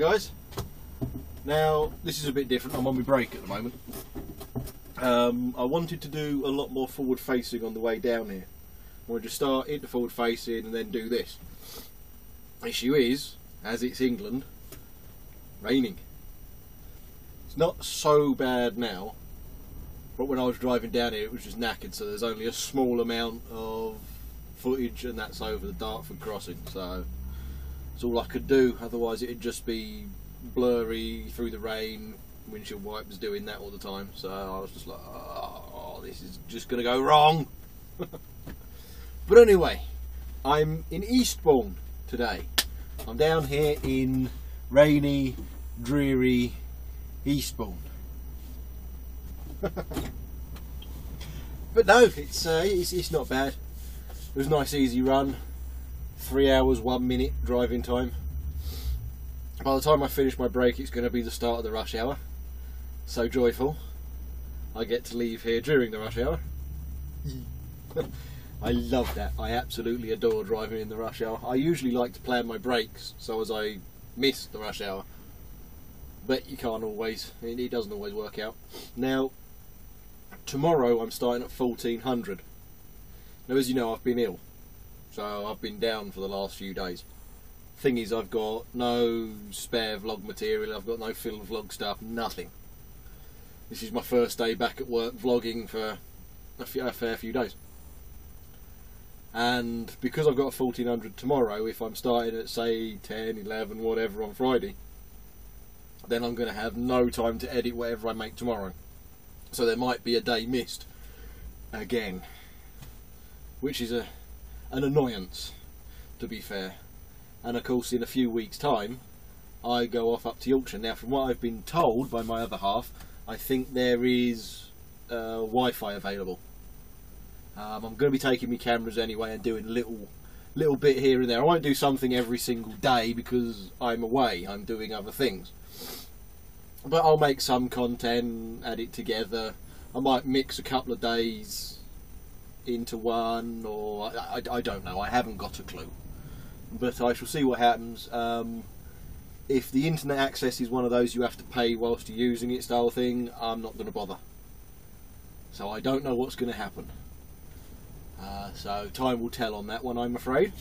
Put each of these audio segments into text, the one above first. Hi guys. Now this is a bit different. I'm on my break at the moment. I wanted to do a lot more forward facing on the way down here. I wanted to start into forward facing and then do this. Issue is, as it's England, raining. It's not so bad now, but when I was driving down here it was just knackered, so there's only a small amount of footage and that's over the Dartford crossing, so it's all I could do. Otherwise it'd just be blurry through the rain, windshield wipers doing that all the time, so I was just like, oh, this is just gonna go wrong. But anyway, I'm in Eastbourne today. I'm down here in rainy, dreary Eastbourne. But no, it's not bad. It was a nice easy run, 3 hours 1 minute driving time. By the time I finish my break it's going to be the start of the rush hour, so joyful. I get to leave here during the rush hour. I love that. I absolutely adore driving in the rush hour. I usually like to plan my breaks so as I miss the rush hour, but you can't always, it doesn't always work out. Now tomorrow I'm starting at 1400. Now as you know, I've been ill, so I've been down for the last few days. Thing is, I've got no spare vlog material, I've got no film vlog stuff, nothing. This is my first day back at work vlogging for a fair few days. And because I've got 1400 tomorrow, if I'm starting at say 10, 11, whatever on Friday, then I'm going to have no time to edit whatever I make tomorrow. So there might be a day missed again, which is an annoyance, to be fair. And of course in a few weeks time I go off up to Yorkshire. Now from what I've been told by my other half, I think there is Wi-Fi available. I'm going to be taking my cameras anyway and doing little bit here and there. I won't do something every single day because I'm away, I'm doing other things, but I'll make some content, add it together. I might mix a couple of days into one, or I don't know, I haven't got a clue, but I shall see what happens. If the internet access is one of those you have to pay whilst you're using it style thing, I'm not going to bother, so I don't know what's going to happen. So time will tell on that one, I'm afraid.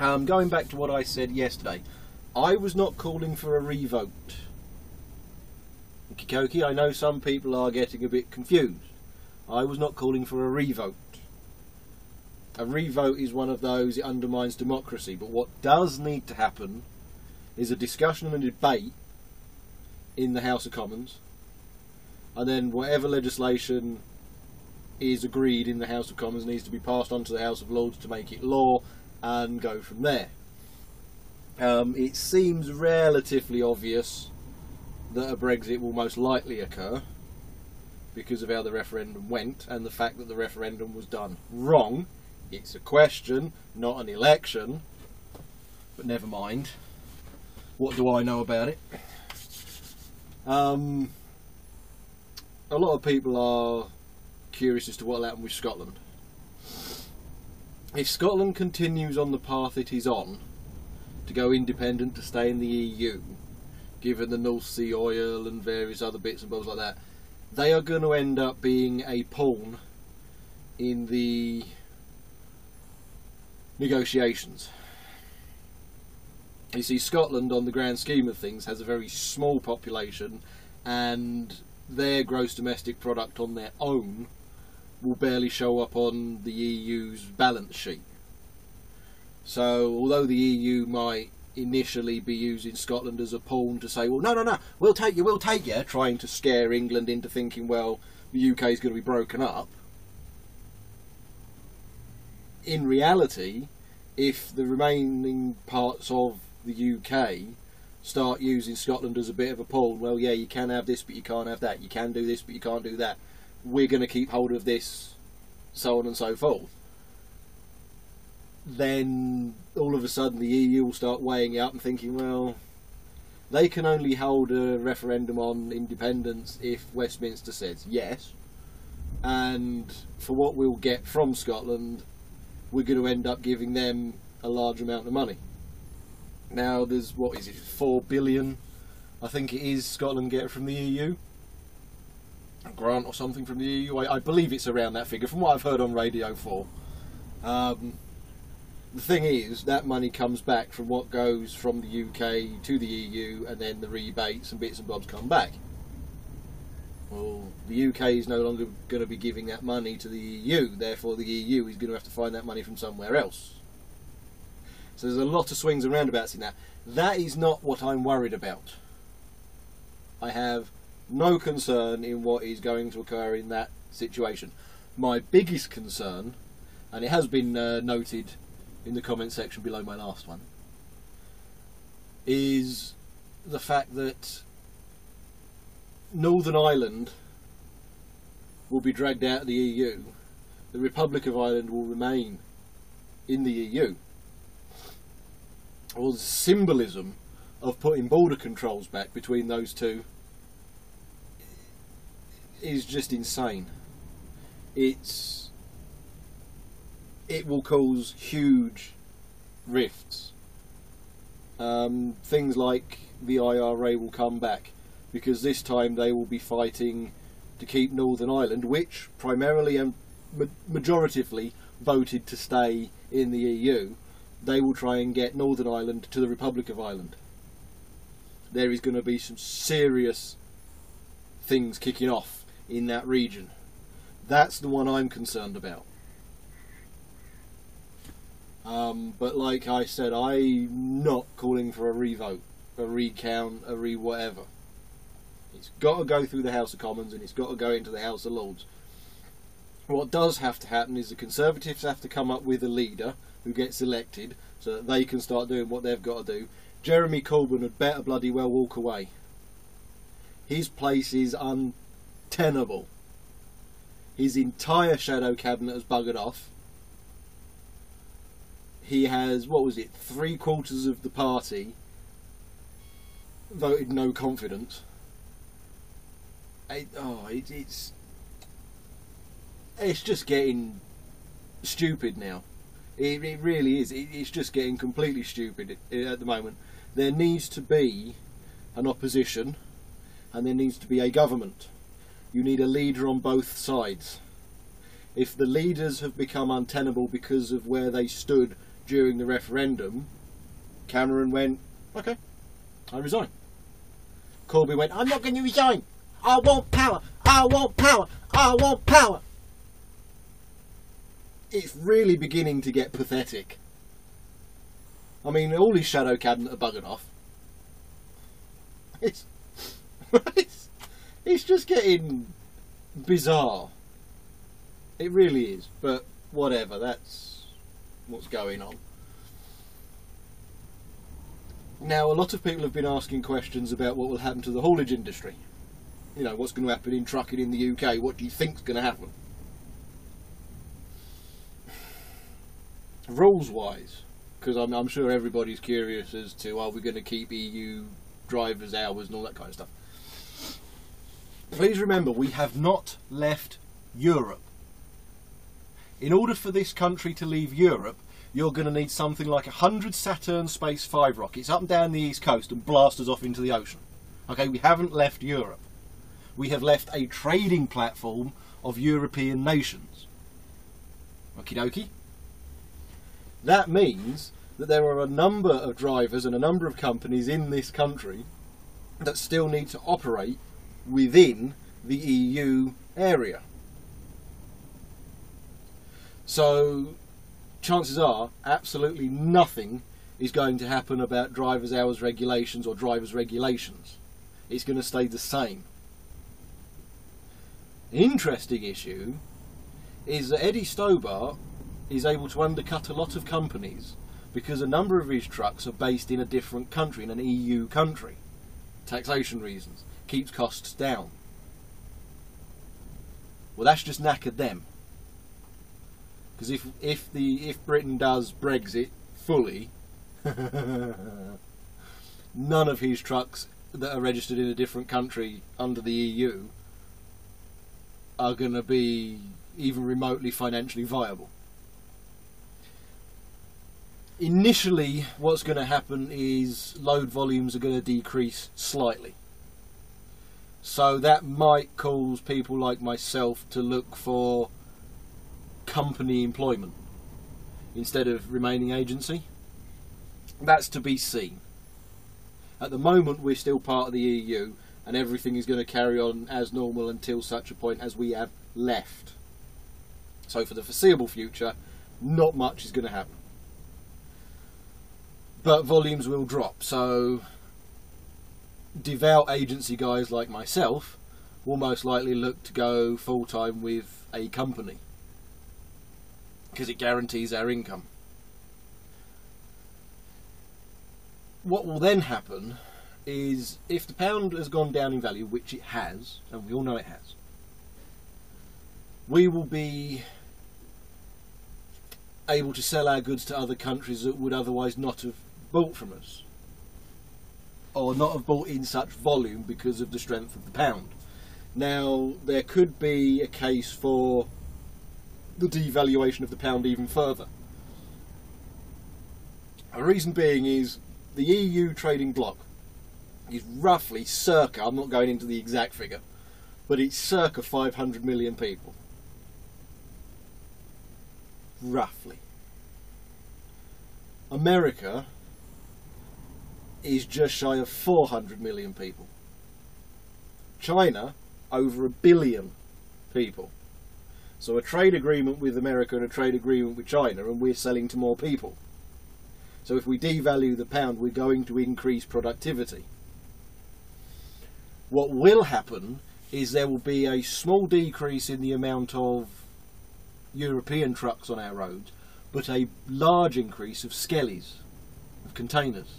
Going back to what I said yesterday, I was not calling for a revote. Okey-dokey, I know some people are getting a bit confused. I was not calling for a revote. A revote is one of those, it undermines democracy, but what does need to happen is a discussion and a debate in the House of Commons, and then whatever legislation is agreed in the House of Commons needs to be passed on to the House of Lords to make it law and go from there. It seems relatively obvious that a Brexit will most likely occur because of how the referendum went and the fact that the referendum was done wrong. It's a question, not an election, but never mind. What do I know about it? A lot of people are curious as to what will happen with Scotland. If Scotland continues on the path it is on, to go independent, to stay in the EU, given the North Sea oil and various other bits and bobs like that, they are going to end up being a pawn in the negotiations. You see, Scotland on the grand scheme of things has a very small population, and their gross domestic product on their own will barely show up on the EU's balance sheet. So although the EU might initially be using Scotland as a pawn to say, well, no, we'll take you, trying to scare England into thinking, well, the UK is going to be broken up. In reality, if the remaining parts of the UK start using Scotland as a bit of a pawn, well, yeah, you can have this, but you can't have that. You can do this, but you can't do that. We're going to keep hold of this, so on and so forth. Then all of a sudden the EU will start weighing up and thinking, well, they can only hold a referendum on independence if Westminster says yes, and for what we'll get from Scotland, we're going to end up giving them a large amount of money. now there's, what is it, 4 billion, I think it is, Scotland get from the EU, a grant or something from the EU. I believe it's around that figure from what I've heard on Radio 4. The thing is, that money comes back from what goes from the UK to the EU, and then the rebates and bits and bobs come back. Well, the UK is no longer going to be giving that money to the EU, therefore the EU is going to have to find that money from somewhere else. So there's a lot of swings and roundabouts in that. That is not what I'm worried about. I have no concern in what is going to occur in that situation. My biggest concern, and it has been noted in the comment section below my last one, is the fact that Northern Ireland will be dragged out of the EU. The Republic of Ireland will remain in the EU. Or the symbolism of putting border controls back between those two is just insane. It will cause huge rifts. Things like the IRA will come back, because this time they will be fighting to keep Northern Ireland, which primarily and majoritively voted to stay in the EU. They will try and get Northern Ireland to the Republic of Ireland. There is going to be some serious things kicking off in that region. That's the one I'm concerned about. But like I said, I'm not calling for a revote, a recount, a re-whatever. It's got to go through the House of Commons, and it's got to go into the House of Lords. What does have to happen is the Conservatives have to come up with a leader who gets elected so that they can start doing what they've got to do. Jeremy Corbyn had better bloody well walk away. His place is untenable. His entire Shadow Cabinet has buggered off. He has, what was it, 3/4 of the party voted no confidence. It's just getting stupid now. It really is. It's just getting completely stupid at the moment. There needs to be an opposition, and there needs to be a government. You need a leader on both sides. If the leaders have become untenable because of where they stood during the referendum, Cameron went, okay, I resign. Corbyn went, I'm not going to resign. I want power. I want power. I want power. It's really beginning to get pathetic. I mean, all his Shadow Cabinet are buggered off. It's just getting bizarre. It really is, but whatever, that's what's going on. Now, a lot of people have been asking questions about what will happen to the haulage industry. You know, what's going to happen in trucking in the UK? What do you think's going to happen? Rules-wise, because I'm sure everybody's curious as to, are we going to keep EU drivers' hours and all that kind of stuff? Please remember, we have not left Europe. In order for this country to leave Europe, you're going to need something like 100 Saturn Space 5 rockets up and down the East Coast and blast us off into the ocean. Okay, we haven't left Europe. We have left a trading platform of European nations. Okie dokie. That means that there are a number of drivers and a number of companies in this country that still need to operate within the EU area. So, chances are, absolutely nothing is going to happen about drivers' hours regulations or drivers' regulations. It's going to stay the same. The interesting issue is that Eddie Stobart is able to undercut a lot of companies because a number of his trucks are based in a different country, in an EU country. Taxation reasons. Keeps costs down. Well, that's just knackered them. Because if Britain does Brexit fully, none of his trucks that are registered in a different country under the EU are going to be even remotely financially viable. Initially, what's going to happen is load volumes are going to decrease slightly. So that might cause people like myself to look for company employment instead of remaining agency. That's to be seen. At the moment, we're still part of the EU, and everything is going to carry on as normal until such a point as we have left. So for the foreseeable future, not much is going to happen. But volumes will drop, so devout agency guys like myself will most likely look to go full-time with a company because it guarantees our income. What will then happen is, if the pound has gone down in value, which it has, and we all know it has, we will be able to sell our goods to other countries that would otherwise not have bought from us, or not have bought in such volume because of the strength of the pound. Now, there could be a case for the devaluation of the pound even further. The reason being is the EU trading bloc is roughly circa, I'm not going into the exact figure, but it's circa 500 million people. Roughly. America is just shy of 400 million people. China, over 1 billion people. So a trade agreement with America and a trade agreement with China, and we're selling to more people. So if we devalue the pound, we're going to increase productivity. What will happen is there will be a small decrease in the amount of European trucks on our roads, but a large increase of skellies, of containers.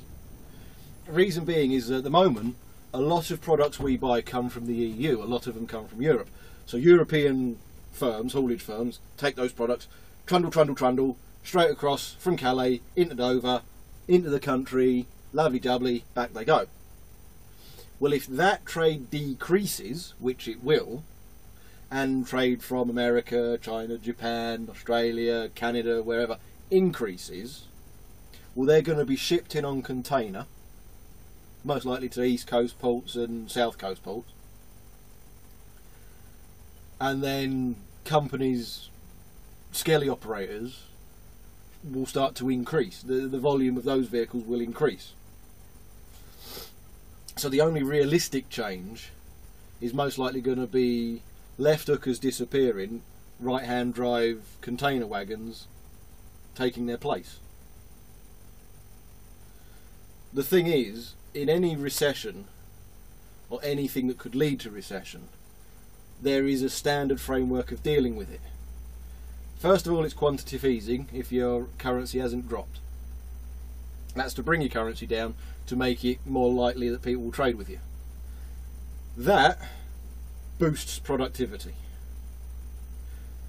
The reason being is that at the moment, a lot of products we buy come from the EU, a lot of them come from Europe. So European firms, haulage firms, take those products, trundle, trundle, trundle, straight across from Calais, into Dover, into the country, lovely-dovely, back they go. Well, if that trade decreases, which it will, and trade from America, China, Japan, Australia, Canada, wherever, increases, well, they're going to be shipped in on container, most likely to East Coast ports and South Coast ports. And then companies, skelly operators, will start to increase. The volume of those vehicles will increase. So the only realistic change is most likely going to be left hookers disappearing, right-hand drive container wagons taking their place. The thing is, in any recession, or anything that could lead to recession, there is a standard framework of dealing with it. First of all, it's quantitative easing if your currency hasn't dropped. That's to bring your currency down to make it more likely that people will trade with you. That boosts productivity.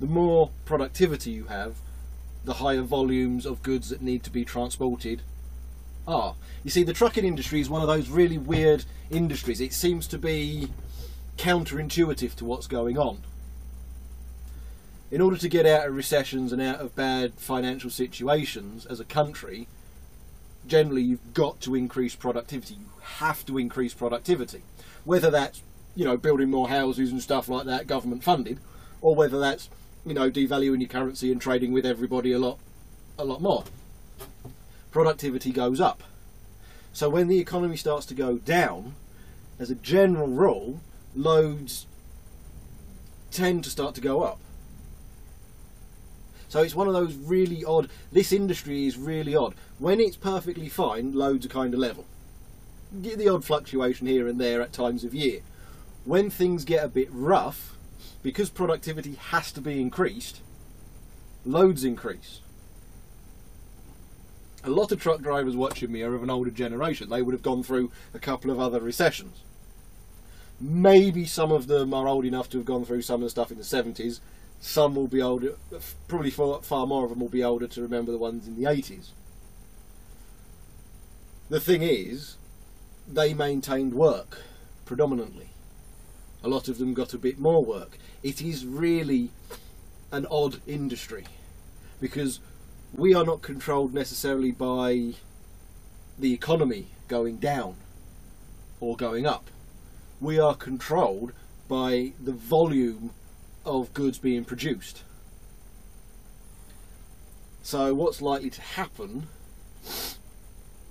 The more productivity you have, the higher volumes of goods that need to be transported are. You see, the trucking industry is one of those really weird industries. It seems to be counterintuitive to what's going on. In order to get out of recessions and out of bad financial situations as a country, generally you've got to increase productivity. You have to increase productivity. Whether that's, you know, building more houses and stuff like that, government funded, or whether that's, you know, devaluing your currency and trading with everybody a lot more. Productivity goes up. So when the economy starts to go down, as a general rule, loads tend to start to go up. So it's one of those really odd, this industry is really odd. When it's perfectly fine, loads are kind of level. You get the odd fluctuation here and there at times of year. When things get a bit rough, because productivity has to be increased, loads increase. A lot of truck drivers watching me are of an older generation. They would have gone through a couple of other recessions. Maybe some of them are old enough to have gone through some of the stuff in the 70s. Some will be older, probably far more of them will be older to remember the ones in the 80s. The thing is, they maintained work, predominantly. A lot of them got a bit more work. It is really an odd industry, because we are not controlled necessarily by the economy going down or going up. We are controlled by the volume of goods being produced. So what's likely to happen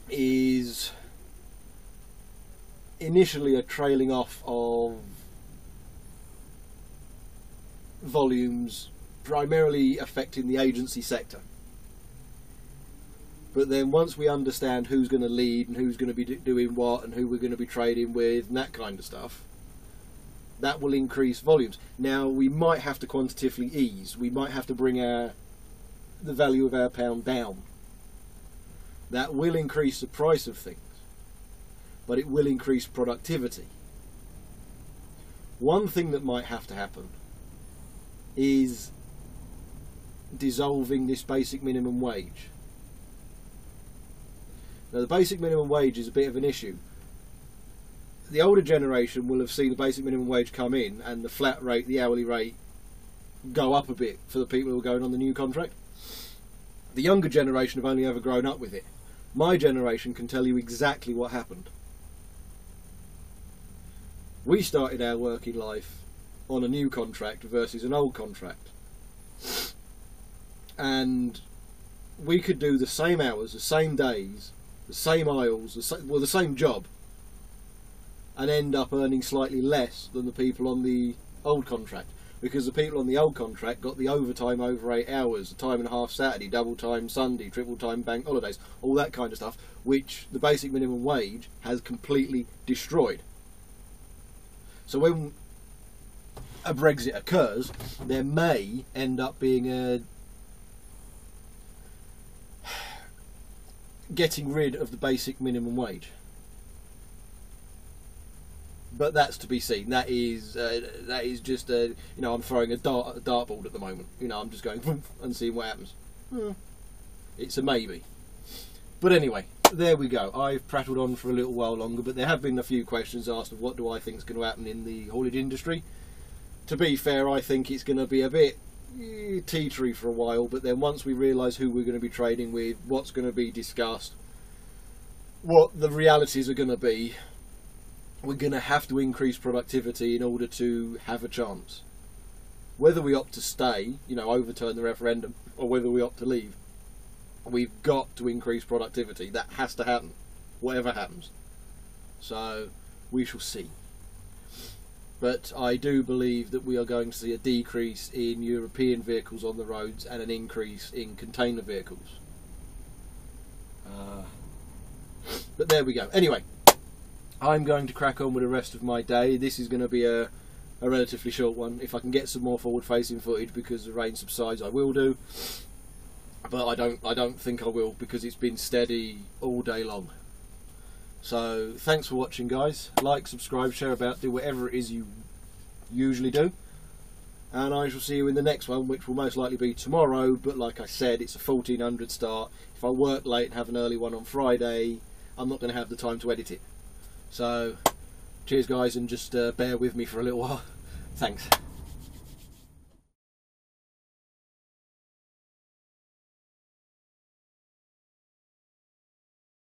is initially a trailing off of volumes, primarily affecting the agency sector. But then once we understand who's going to lead and who's going to be doing what and who we're going to be trading with and that kind of stuff, that will increase volumes. Now, we might have to quantitatively ease. We might have to bring the value of our pound down. That will increase the price of things, but it will increase productivity. One thing that might have to happen is dissolving this basic minimum wage. Now, the basic minimum wage is a bit of an issue. The older generation will have seen the basic minimum wage come in and the flat rate, the hourly rate, go up a bit for the people who are going on the new contract. The younger generation have only ever grown up with it. My generation can tell you exactly what happened. We started our working life on a new contract versus an old contract. And we could do the same hours, the same days, the same aisles, the same job, and end up earning slightly less than the people on the old contract, because the people on the old contract got the overtime over 8 hours, the time and a half Saturday, double time Sunday, triple time bank holidays, all that kind of stuff, which the basic minimum wage has completely destroyed. So when a Brexit occurs, there may end up being getting rid of the basic minimum wage. But that's to be seen. That is just a, you know, I'm throwing a dartboard at the moment. You know, I'm just going and seeing what happens. It's a maybe. But anyway, there we go. I've prattled on for a little while longer, but there have been a few questions asked of what do I think is going to happen in the haulage industry. To be fair, I think it's going to be a bit teetery for a while, but then once we realise who we're going to be trading with, what's going to be discussed, what the realities are going to be, we're going to have to increase productivity in order to have a chance. Whether we opt to stay, you know, overturn the referendum, or whether we opt to leave, we've got to increase productivity. That has to happen, whatever happens. So we shall see. But I do believe that we are going to see a decrease in European vehicles on the roads and an increase in container vehicles. But there we go. Anyway, I'm going to crack on with the rest of my day. This is going to be a relatively short one. If I can get some more forward-facing footage because the rain subsides, I will do. But I don't think I will, because it's been steady all day long. So thanks for watching, guys. Like, subscribe, share about, do whatever it is you usually do, and I shall see you in the next one, which will most likely be tomorrow. But like I said, it's a 1400 start. If I work late and have an early one on Friday, I'm not going to have the time to edit it. So cheers, guys, and just bear with me for a little while. Thanks.